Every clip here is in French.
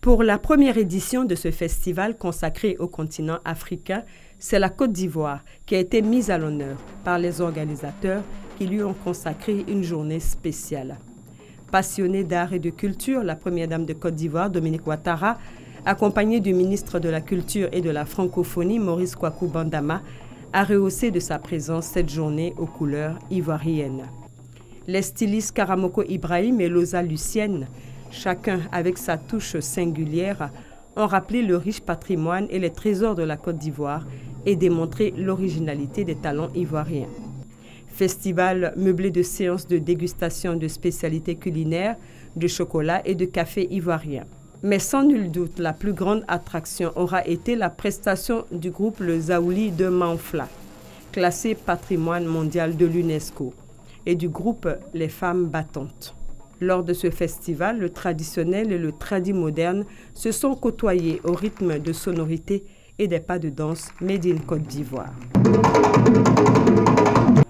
Pour la première édition de ce festival consacré au continent africain, c'est la Côte d'Ivoire qui a été mise à l'honneur par les organisateurs qui lui ont consacré une journée spéciale. Passionnée d'art et de culture, la première dame de Côte d'Ivoire, Dominique Ouattara, accompagnée du ministre de la Culture et de la Francophonie, Maurice Kouakou Bandaman, a rehaussé de sa présence cette journée aux couleurs ivoiriennes. Les stylistes Karamoko Ibrahim et Loza Lucienne, chacun avec sa touche singulière, ont rappelé le riche patrimoine et les trésors de la Côte d'Ivoire et démontré l'originalité des talents ivoiriens. Festival meublé de séances de dégustation de spécialités culinaires, de chocolat et de café ivoirien. Mais sans nul doute, la plus grande attraction aura été la prestation du groupe Le Zaouli de Manfla, classé patrimoine mondial de l'UNESCO, et du groupe Les Femmes Battantes. Lors de ce festival, le traditionnel et le tradi moderne se sont côtoyés au rythme de sonorités et des pas de danse made in Côte d'Ivoire.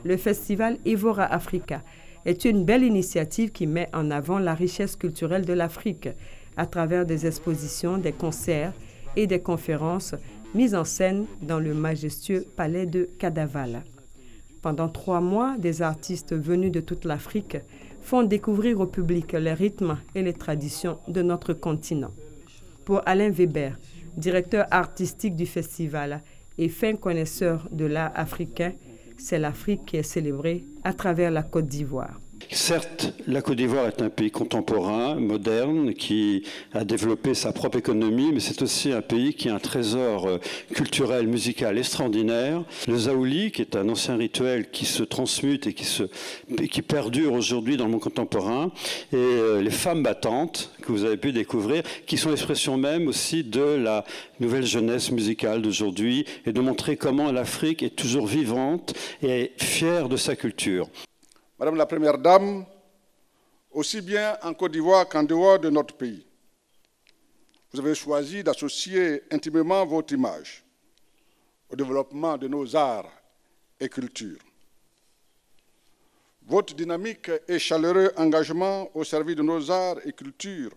Le festival Evora Africa est une belle initiative qui met en avant la richesse culturelle de l'Afrique à travers des expositions, des concerts et des conférences mises en scène dans le majestueux Palais de Cadaval. Pendant 3 mois, des artistes venus de toute l'Afrique font découvrir au public les rythmes et les traditions de notre continent. Pour Alain Weber, directeur artistique du festival et fin connaisseur de l'art africain, c'est l'Afrique qui est célébrée à travers la Côte d'Ivoire. Certes, la Côte d'Ivoire est un pays contemporain, moderne, qui a développé sa propre économie, mais c'est aussi un pays qui a un trésor culturel, musical extraordinaire. Le Zaouli, qui est un ancien rituel qui se transmute et qui perdure aujourd'hui dans le monde contemporain, et les femmes battantes que vous avez pu découvrir, qui sont l'expression même aussi de la nouvelle jeunesse musicale d'aujourd'hui, et de montrer comment l'Afrique est toujours vivante et fière de sa culture. Madame la Première Dame, aussi bien en Côte d'Ivoire qu'en dehors de notre pays, vous avez choisi d'associer intimement votre image au développement de nos arts et cultures. Votre dynamique et chaleureux engagement au service de nos arts et cultures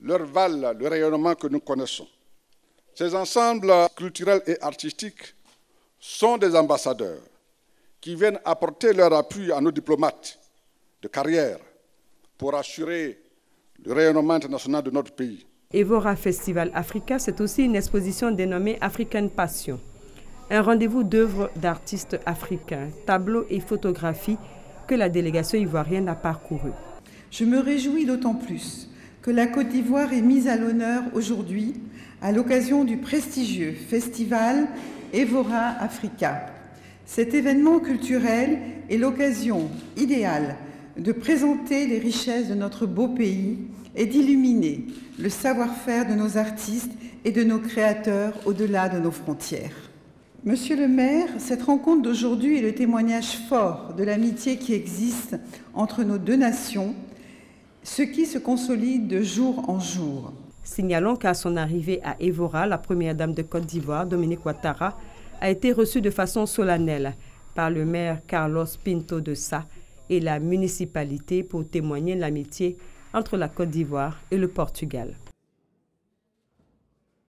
leur valent le rayonnement que nous connaissons. Ces ensembles culturels et artistiques sont des ambassadeurs qui viennent apporter leur appui à nos diplomates de carrière pour assurer le rayonnement international de notre pays. Evora Festival Africa, c'est aussi une exposition dénommée African Passions, un rendez-vous d'œuvres d'artistes africains, tableaux et photographies que la délégation ivoirienne a parcouru. Je me réjouis d'autant plus que la Côte d'Ivoire est mise à l'honneur aujourd'hui à l'occasion du prestigieux festival Evora Africa. Cet événement culturel est l'occasion idéale de présenter les richesses de notre beau pays et d'illuminer le savoir-faire de nos artistes et de nos créateurs au-delà de nos frontières. Monsieur le maire, cette rencontre d'aujourd'hui est le témoignage fort de l'amitié qui existe entre nos deux nations, ce qui se consolide de jour en jour. Signalons qu'à son arrivée à Evora, la première dame de Côte d'Ivoire, Dominique Ouattara, a été reçu de façon solennelle par le maire Carlos Pinto de Sa et la municipalité pour témoigner l'amitié entre la Côte d'Ivoire et le Portugal.